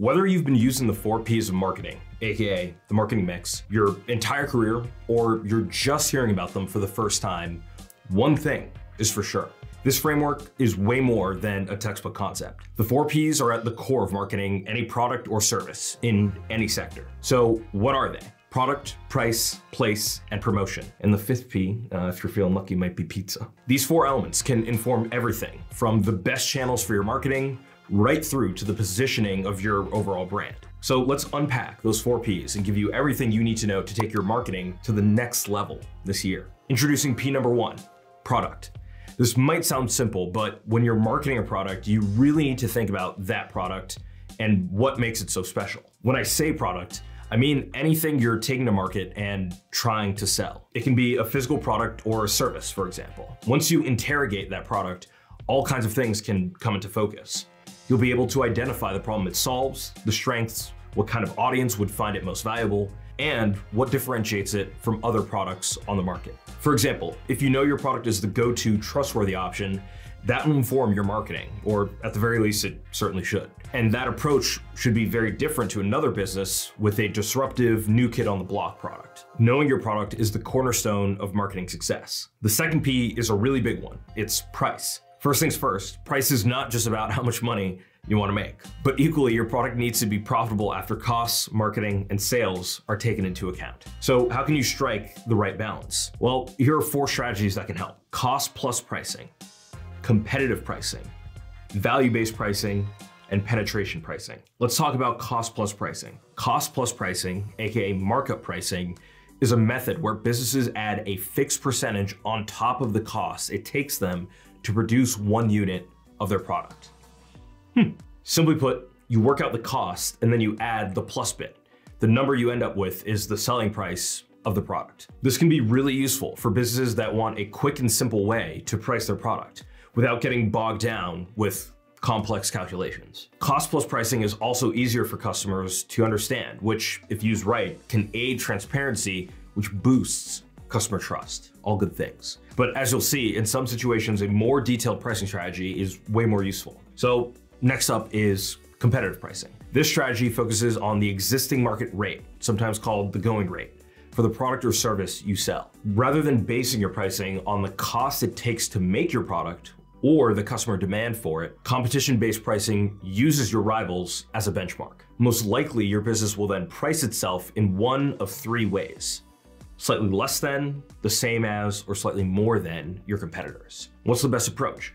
Whether you've been using the 4 Ps of marketing, AKA the marketing mix, your entire career, or you're just hearing about them for the first time, one thing is for sure. This framework is way more than a textbook concept. The 4 Ps are at the core of marketing any product or service in any sector. So what are they? Product, price, place, and promotion. And the fifth P, if you're feeling lucky, might be pizza. These four elements can inform everything from the best channels for your marketing right through to the positioning of your overall brand. So let's unpack those 4 Ps and give you everything you need to know to take your marketing to the next level this year. Introducing P number one, product. This might sound simple, but when you're marketing a product, you really need to think about that product and what makes it so special. When I say product, I mean anything you're taking to market and trying to sell. It can be a physical product or a service, for example. Once you interrogate that product, all kinds of things can come into focus. You'll be able to identify the problem it solves, the strengths, what kind of audience would find it most valuable, and what differentiates it from other products on the market. For example, if you know your product is the go-to trustworthy option, that will inform your marketing, or at the very least, it certainly should. And that approach should be very different to another business with a disruptive new kid on the block product. Knowing your product is the cornerstone of marketing success. The second P is a really big one. It's price. First things first, price is not just about how much money you want to make, but equally your product needs to be profitable after costs, marketing, and sales are taken into account. So how can you strike the right balance? Well, here are four strategies that can help. Cost plus pricing, competitive pricing, value-based pricing, and penetration pricing. Let's talk about cost plus pricing. Cost plus pricing, AKA markup pricing, is a method where businesses add a fixed percentage on top of the cost it takes them to produce one unit of their product. Simply put, you work out the cost and then you add the plus bit. The number you end up with is the selling price of the product. This can be really useful for businesses that want a quick and simple way to price their product without getting bogged down with complex calculations. Cost plus pricing is also easier for customers to understand, which if used right, can aid transparency, which boosts customer trust, all good things. But as you'll see, in some situations, a more detailed pricing strategy is way more useful. So next up is competitive pricing. This strategy focuses on the existing market rate, sometimes called the going rate, for the product or service you sell. Rather than basing your pricing on the cost it takes to make your product or the customer demand for it, competition-based pricing uses your rivals as a benchmark. Most likely, your business will then price itself in one of three ways: slightly less than, the same as, or slightly more than your competitors. What's the best approach?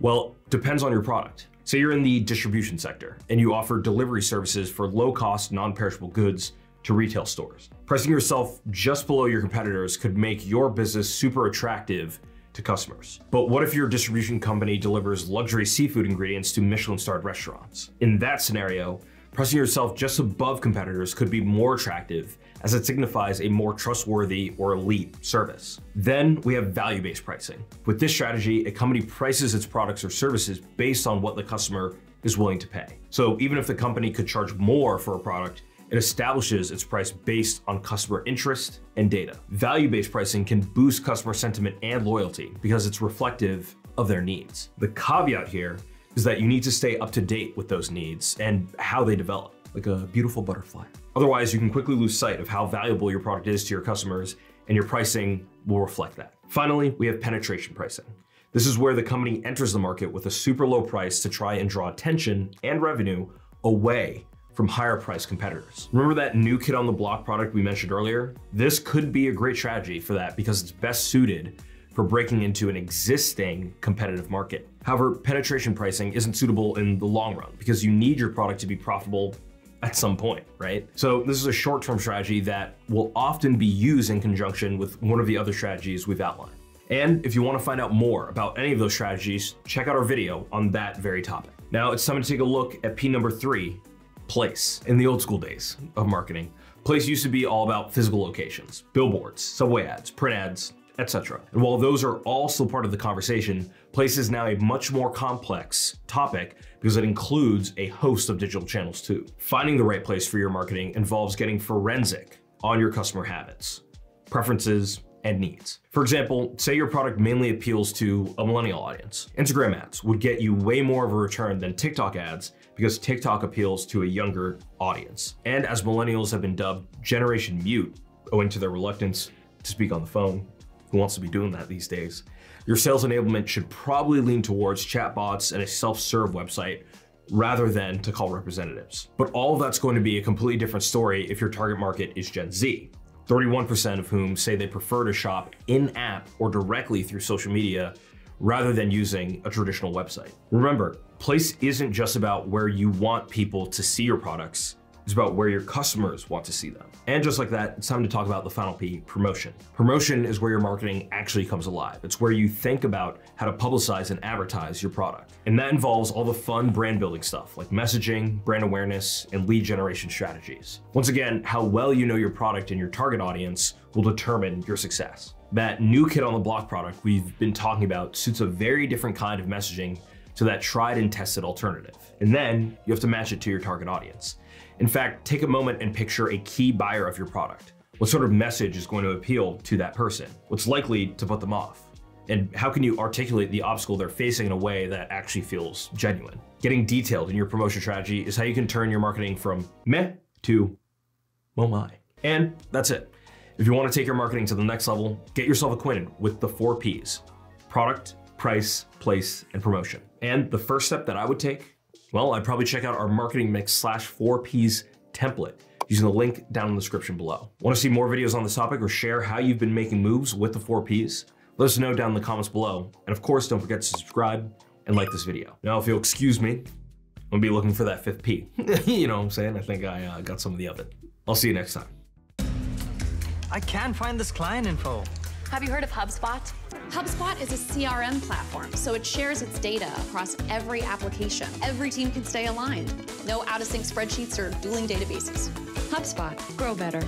Well, depends on your product. Say you're in the distribution sector and you offer delivery services for low-cost, non-perishable goods to retail stores. Pricing yourself just below your competitors could make your business super attractive to customers. But what if your distribution company delivers luxury seafood ingredients to Michelin-starred restaurants? In that scenario, pricing yourself just above competitors could be more attractive as it signifies a more trustworthy or elite service. Then we have value-based pricing. With this strategy, a company prices its products or services based on what the customer is willing to pay. So even if the company could charge more for a product, it establishes its price based on customer interest and data. Value-based pricing can boost customer sentiment and loyalty because it's reflective of their needs. The caveat here is that you need to stay up to date with those needs and how they develop, like a beautiful butterfly. Otherwise, you can quickly lose sight of how valuable your product is to your customers, and your pricing will reflect that. Finally, we have penetration pricing. This is where the company enters the market with a super low price to try and draw attention and revenue away from higher priced competitors. Remember that new kid on the block product we mentioned earlier? This could be a great strategy for that because it's best suited for breaking into an existing competitive market. However, penetration pricing isn't suitable in the long run because you need your product to be profitable at some point, right? So this is a short-term strategy that will often be used in conjunction with one of the other strategies we've outlined. And if you want to find out more about any of those strategies, check out our video on that very topic. Now it's time to take a look at P number three, place. In the old school days of marketing, place used to be all about physical locations, billboards, subway ads, print ads, etc. And while those are all still part of the conversation, place is now a much more complex topic because it includes a host of digital channels too. Finding the right place for your marketing involves getting forensic on your customer habits, preferences, and needs. For example, say your product mainly appeals to a millennial audience. Instagram ads would get you way more of a return than TikTok ads because TikTok appeals to a younger audience. And as millennials have been dubbed Generation Mute, owing to their reluctance to speak on the phone, who wants to be doing that these days? Your sales enablement should probably lean towards chatbots and a self-serve website rather than to call representatives. But all of that's going to be a completely different story if your target market is Gen Z, 31% of whom say they prefer to shop in-app or directly through social media rather than using a traditional website. Remember, place isn't just about where you want people to see your products, it's about where your customers want to see them. And just like that, it's time to talk about the final P, promotion. Promotion is where your marketing actually comes alive. It's where you think about how to publicize and advertise your product. And that involves all the fun brand building stuff like messaging, brand awareness, and lead generation strategies. Once again, how well you know your product and your target audience will determine your success. That new kid on the block product we've been talking about suits a very different kind of messaging to that tried and tested alternative. And then you have to match it to your target audience. In fact, take a moment and picture a key buyer of your product. What sort of message is going to appeal to that person? What's likely to put them off? And how can you articulate the obstacle they're facing in a way that actually feels genuine? Getting detailed in your promotion strategy is how you can turn your marketing from meh to oh my. And that's it. If you want to take your marketing to the next level, get yourself acquainted with the 4 Ps: product, price, place, and promotion. And the first step that I would take, well, I'd probably check out our marketing mix /4Ps template using the link down in the description below. Want to see more videos on this topic or share how you've been making moves with the 4 Ps? Let us know down in the comments below. And of course, don't forget to subscribe and like this video. Now, if you'll excuse me, I'm gonna be looking for that 5th P. You know what I'm saying? I think I got some of the oven. I'll see you next time. I can't find this client info. Have you heard of HubSpot? HubSpot is a CRM platform, so it shares its data across every application. Every team can stay aligned. No out-of-sync spreadsheets or dueling databases. HubSpot, grow better.